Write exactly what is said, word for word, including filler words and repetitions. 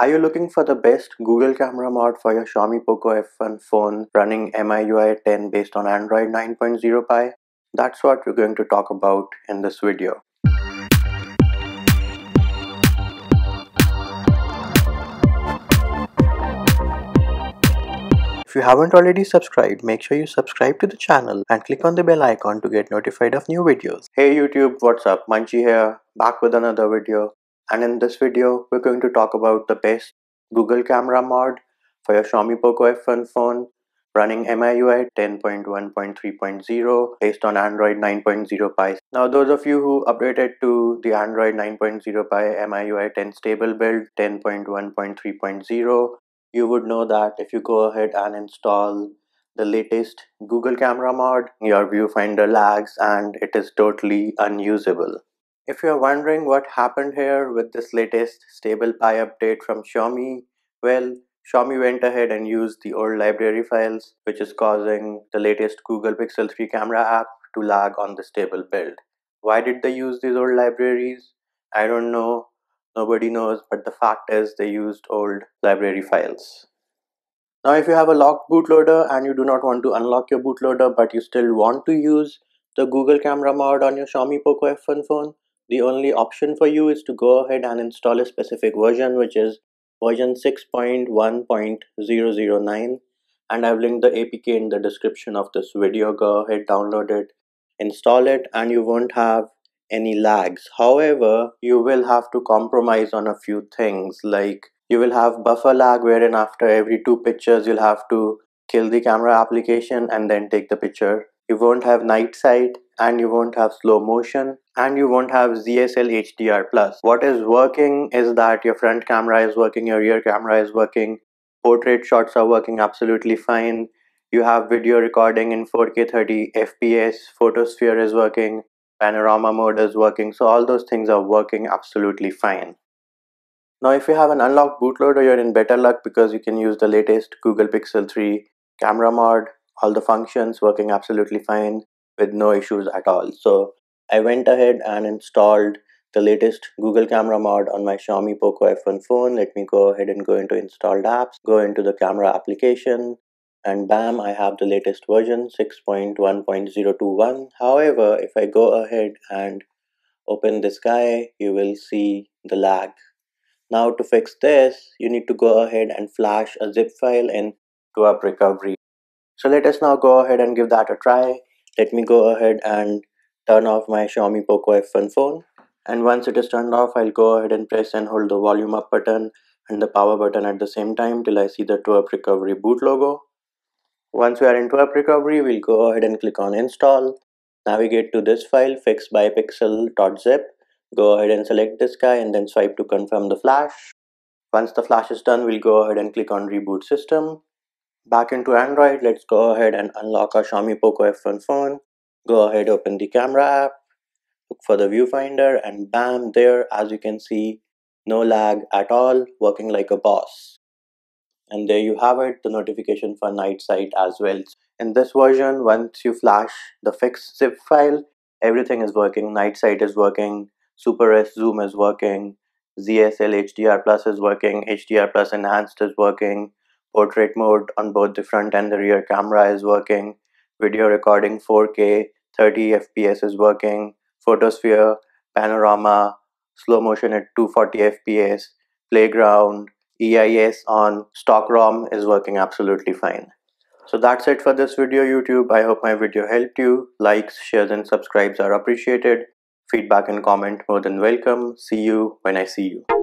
Are you looking for the best Google camera mod for your Xiaomi Poco F one phone running M I U I ten based on Android nine point oh Pie? That's what we're going to talk about in this video. If you haven't already subscribed, make sure you subscribe to the channel and click on the bell icon to get notified of new videos. Hey YouTube, what's up? Munchy here, back with another video. And in this video, we're going to talk about the best Google camera mod for your Xiaomi Poco F one phone running M I U I ten point one point three point oh based on Android nine point oh Pie. Now, those of you who updated to the Android nine point oh Pie M I U I ten stable build ten point one point three point oh, you would know that if you go ahead and install the latest Google camera mod, your viewfinder lags and it is totally unusable. If you're wondering what happened here with this latest stable Pie update from Xiaomi, well, Xiaomi went ahead and used the old library files, which is causing the latest Google Pixel three camera app to lag on the stable build. Why did they use these old libraries? I don't know, nobody knows, but the fact is they used old library files. Now, if you have a locked bootloader and you do not want to unlock your bootloader, but you still want to use the Google camera mod on your Xiaomi Poco F one phone, the only option for you is to go ahead and install a specific version, which is version six point one point zero zero nine, and I've linked the A P K in the description of this video. Go ahead, download it, install it, and you won't have any lags. However, you will have to compromise on a few things, like you will have buffer lag, wherein after every two pictures you'll have to kill the camera application and then take the picture. You won't have night sight, and you won't have slow motion, and you won't have Z S L H D R plus. What is working is that your front camera is working, your rear camera is working, portrait shots are working absolutely fine, you have video recording in four K thirty F P S, photosphere is working, panorama mode is working, so all those things are working absolutely fine. Now, if you have an unlocked bootloader, you're in better luck because you can use the latest Google Pixel three camera mod. All the functions working absolutely fine with no issues at all. So I went ahead and installed the latest Google camera mod on my Xiaomi Poco F one phone. Let me go ahead and go into installed apps, go into the camera application, and bam, I have the latest version six point one point zero two one. However, if I go ahead and open this guy, you will see the lag. Now, to fix this, you need to go ahead and flash a zip file in T W R P recovery. So let us now go ahead and give that a try. Let me go ahead and turn off my Xiaomi Poco F one phone. And once it is turned off, I'll go ahead and press and hold the volume up button and the power button at the same time till I see the T W R P recovery boot logo. Once we are in T W R P recovery, we'll go ahead and click on install. Navigate to this file, fix by pixel dot zip. Go ahead and select this guy and then swipe to confirm the flash. Once the flash is done, we'll go ahead and click on reboot system. Back into Android, let's go ahead and unlock our Xiaomi Poco F one phone. Go ahead, open the camera app, look for the viewfinder, and bam, there, as you can see, no lag at all, working like a boss. And there you have it, the notification for night sight as well. In this version, once you flash the fixed zip file, everything is working. Night sight is working, Super S zoom is working, Z S L H D R plus is working, H D R plus enhanced is working, portrait mode on both the front and the rear camera is working, video recording four K thirty F P S is working, photosphere, panorama, slow motion at two forty F P S, playground, E I S on stock ROM is working absolutely fine. So that's it for this video, YouTube. I hope my video helped you. Likes, shares, and subscribes are appreciated. Feedback and comment more than welcome. See you when I see you.